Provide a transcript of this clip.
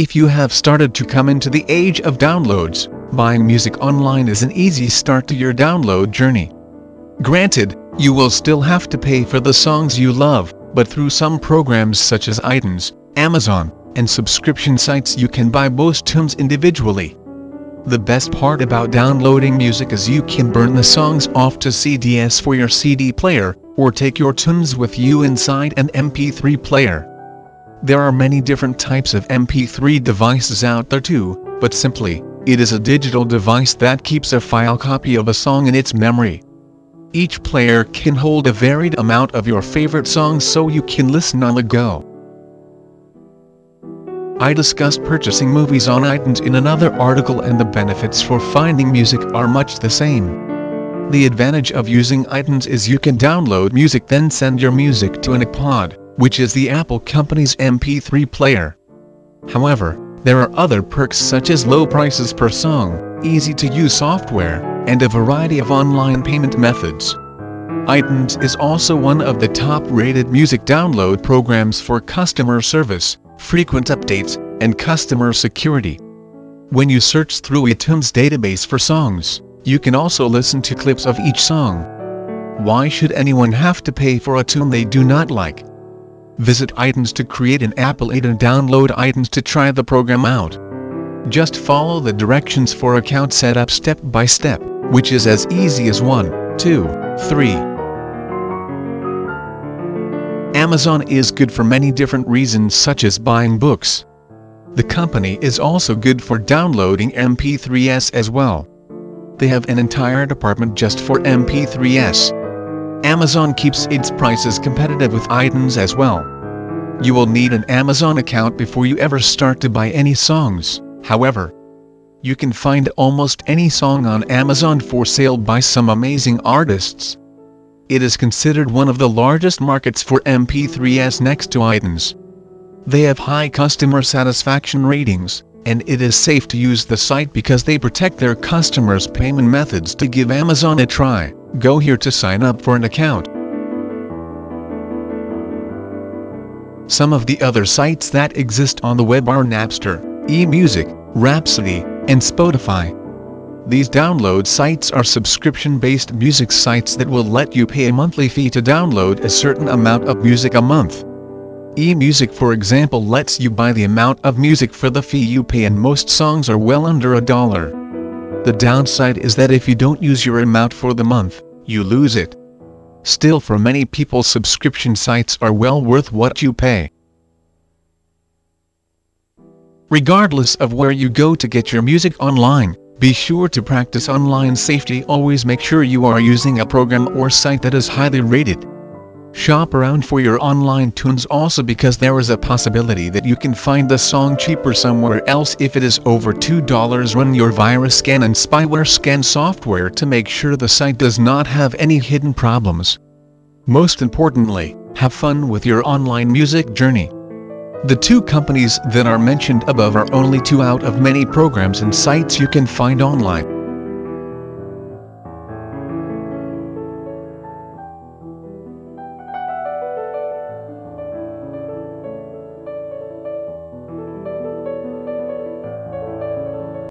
If you have started to come into the age of downloads, buying music online is an easy start to your download journey. Granted, you will still have to pay for the songs you love, but through some programs such as iTunes, Amazon, and subscription sites you can buy most tunes individually. The best part about downloading music is you can burn the songs off to CDs for your CD player, or take your tunes with you inside an MP3 player. There are many different types of MP3 devices out there too, but simply, it is a digital device that keeps a file copy of a song in its memory. Each player can hold a varied amount of your favorite songs so you can listen on the go. I discussed purchasing movies on iTunes in another article, and the benefits for finding music are much the same. The advantage of using iTunes is you can download music, then send your music to an iPod, which is the Apple company's MP3 player. However, there are other perks such as low prices per song, easy-to-use software, and a variety of online payment methods. iTunes is also one of the top-rated music download programs for customer service, frequent updates, and customer security. When you search through iTunes database for songs, you can also listen to clips of each song. Why should anyone have to pay for a tune they do not like? Visit iTunes to create an Apple ID and download iTunes to try the program out. Just follow the directions for account setup step by step, which is as easy as 1, 2, 3. Amazon is good for many different reasons, such as buying books. The company is also good for downloading MP3s as well. They have an entire department just for MP3s. Amazon keeps its prices competitive with iTunes as well. You will need an Amazon account before you ever start to buy any songs, however. You can find almost any song on Amazon for sale by some amazing artists. It is considered one of the largest markets for MP3s next to iTunes. They have high customer satisfaction ratings, and it is safe to use the site because they protect their customers' payment methods. To give Amazon a try, go here to sign up for an account. Some of the other sites that exist on the web are Napster, eMusic, Rhapsody, and Spotify. These download sites are subscription-based music sites that will let you pay a monthly fee to download a certain amount of music a month. eMusic, for example, lets you buy the amount of music for the fee you pay, and most songs are well under $1. The downside is that if you don't use your amount for the month, you lose it. Still, for many people, subscription sites are well worth what you pay. Regardless of where you go to get your music online, be sure to practice online safety. Always make sure you are using a program or site that is highly rated. Shop around for your online tunes also, because there is a possibility that you can find the song cheaper somewhere else. If it is over $2, run your virus scan and spyware scan software to make sure the site does not have any hidden problems. Most importantly, have fun with your online music journey. The two companies that are mentioned above are only two out of many programs and sites you can find online.